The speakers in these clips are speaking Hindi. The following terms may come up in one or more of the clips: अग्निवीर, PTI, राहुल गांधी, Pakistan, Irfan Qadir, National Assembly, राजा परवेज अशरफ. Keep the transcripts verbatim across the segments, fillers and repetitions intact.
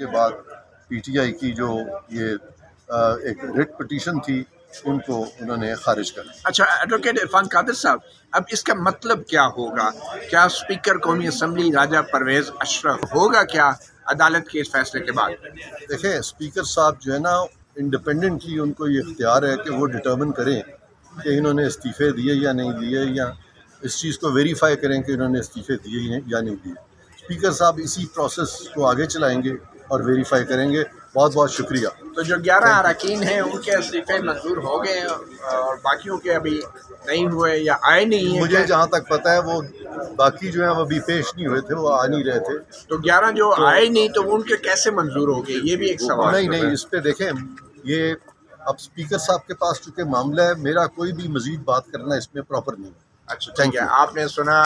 उसके बाद पीटीआई की जो ये आ, एक रिट पिटीशन थी उनको उन्होंने खारिज कर दिया। अच्छा एडवोकेट इरफान कादिर साहब, अब इसका मतलब क्या होगा? क्या स्पीकर कौमी असम्बली राजा परवेज अशरफ होगा क्या अदालत के इस फैसले के बाद? देखें, स्पीकर साहब जो है ना, इंडिपेंडेंटली उनको ये इख्तियार है कि वो डिटर्मिन करें कि इन्होंने इस्तीफ़े दिए या नहीं दिए, या इस चीज़ को वेरीफाई करें कि इन्होंने इस्तीफ़े दिए या नहीं दिए। स्पीकर साहब इसी प्रोसेस को आगे चलाएंगे और वेरीफाई करेंगे। बहुत बहुत शुक्रिया। तो जो ग्यारह अरकान हैं उनके इस्तीफ़े मंजूर हो गए और बाकियों के अभी नहीं हुए या आए नहीं हैं। मुझे जहाँ तक पता है वो बाकी जो है वो अभी पेश नहीं हुए थे, वो आ नहीं रहे थे। तो ग्यारह जो तो आए नहीं, तो वो उनके कैसे मंजूर हो गए, ये भी एक सवाल। नहीं नहीं, इस पर देखें, ये अब स्पीकर साहब के पास चूँकि मामला है, मेरा कोई भी मज़ीद बात करना इसमें प्रॉपर नहीं है। अच्छा थैंक यू। आपने सुना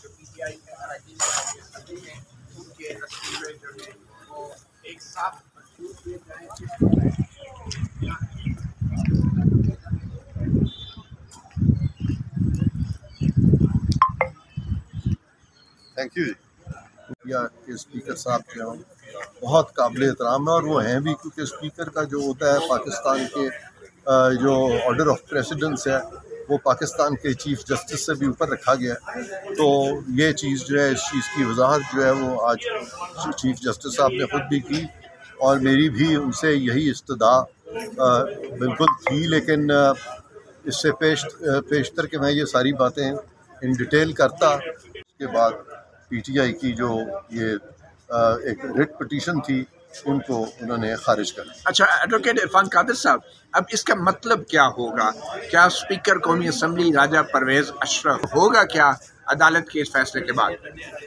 थैंक यू। के स्पीकर साहब जो हैं बहुत काबिल एहतराम है और वो हैं भी, क्योंकि स्पीकर का जो होता है पाकिस्तान के जो ऑर्डर ऑफ प्रेसिडेंस है वो पाकिस्तान के चीफ़ जस्टिस से भी ऊपर रखा गया है। तो ये चीज़ जो है, इस चीज़ की वजाहत जो है वो आज चीफ़ जस्टिस साहब ने ख़ुद भी की और मेरी भी उनसे यही इस्तदा बिल्कुल थी, लेकिन इससे पेश पेशतर कि मैं ये सारी बातें इन डिटेल करता। उसके बाद पीटीआई की जो ये एक रिट पिटीशन थी उनको उन्होंने खारिज कर दिया। अच्छा एडवोकेट इरफान कादिर साहब, अब इसका मतलब क्या होगा? क्या स्पीकर कौमी असम्बली राजा परवेज अशरफ होगा क्या अदालत के इस फैसले के बाद?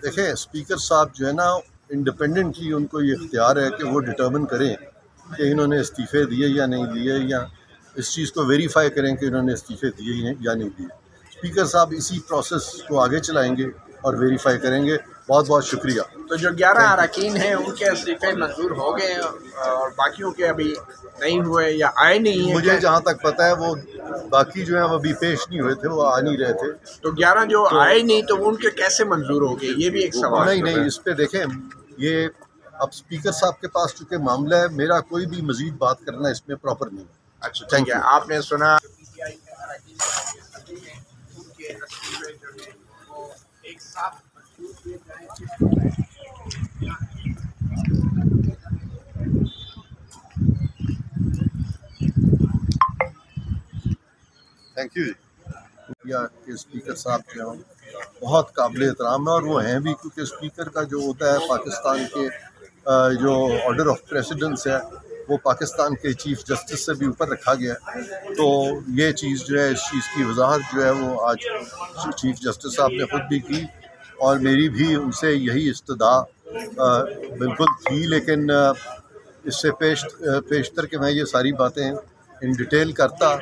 देखें, स्पीकर साहब जो है ना, इंडिपेंडेंटली उनको ये इख्तियार है कि वो डिटर्मिन करें कि इन्होंने इस्तीफ़े दिए या नहीं दिए, या इस चीज़ को वेरीफाई करें कि इन्होंने इस्तीफ़े दिए या नहीं दिए। स्पीकर साहब इसी प्रोसेस को आगे चलाएँगे और वेरीफाई करेंगे। बहुत बहुत शुक्रिया। तो जो ग्यारह अरकान हैं उनके इस्तीफ़े मंजूर हो गए और बाकियों के अभी नहीं हुए या आए नहीं हैं। मुझे जहाँ तक पता है वो बाकी जो है वो अभी पेश नहीं हुए थे, वो आ नहीं रहे थे। तो ग्यारह जो तो आए नहीं, तो वो उनके कैसे मंजूर हो गए, ये भी एक सवाल। नहीं नहीं, इस पर देखें, ये अब स्पीकर साहब के पास चूँकि मामला है, मेरा कोई भी मज़ीद बात करना इसमें प्रॉपर नहीं है। अच्छा थैंक यू। आपने सुना थैंक यू। के स्पीकर साहब जो हैं बहुत काबिल एहतराम है और वो हैं भी, क्योंकि स्पीकर का जो होता है पाकिस्तान के जो ऑर्डर ऑफ प्रेसिडेंस है वो पाकिस्तान के चीफ़ जस्टिस से भी ऊपर रखा गया है। तो ये चीज़ जो है, इस चीज़ की वजाहत जो है वो आज चीफ़ जस्टिस साहब ने ख़ुद भी की और मेरी भी उनसे यही इस्तदा बिल्कुल थी, लेकिन इससे पेश पेशतर कि मैं ये सारी बातें इन डिटेल करता।